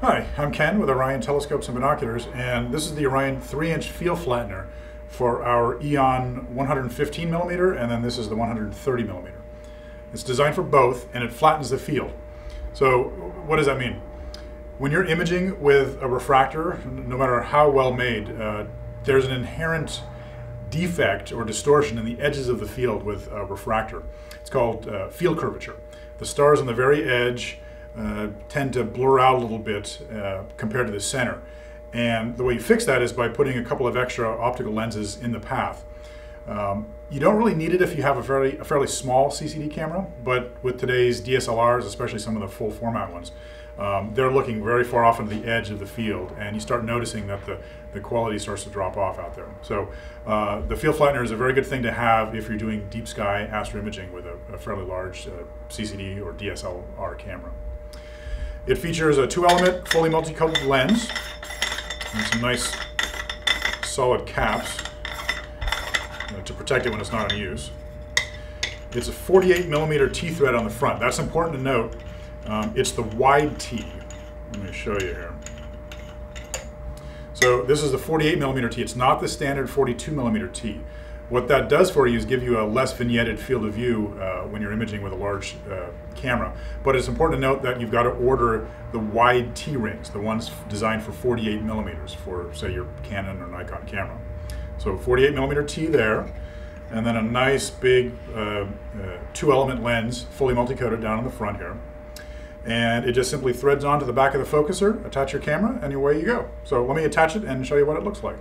Hi, I'm Ken with Orion Telescopes and Binoculars, and this is the Orion 3-inch Field Flattener for our EON 115mm, and then this is the 130mm. It's designed for both, and it flattens the field. So what does that mean? When you're imaging with a refractor, no matter how well made, there's an inherent defect or distortion in the edges of the field with a refractor. It's called field curvature. The stars on the very edge tend to blur out a little bit compared to the center. And the way you fix that is by putting a couple of extra optical lenses in the path. You don't really need it if you have a fairly small CCD camera, but with today's DSLRs, especially some of the full format ones, they're looking very far off into the edge of the field, and you start noticing that the quality starts to drop off out there. So the field flattener is a very good thing to have if you're doing deep sky astroimaging with a fairly large CCD or DSLR camera. It features a 2-element, fully multicolored lens and some nice solid caps to protect it when it's not in use. It's a 48mm T-thread on the front. That's important to note. It's the wide T. Let me show you here. So this is the 48mm T. It's not the standard 42mm T. What that does for you is give you a less vignetted field of view when you're imaging with a large camera. But it's important to note that you've got to order the wide T-rings, the ones designed for 48mm for, say, your Canon or Nikon camera. So 48mm T there, and then a nice big 2-element lens, fully multicoded down on the front here. And it just simply threads onto the back of the focuser, attach your camera, and away you go. So let me attach it and show you what it looks like.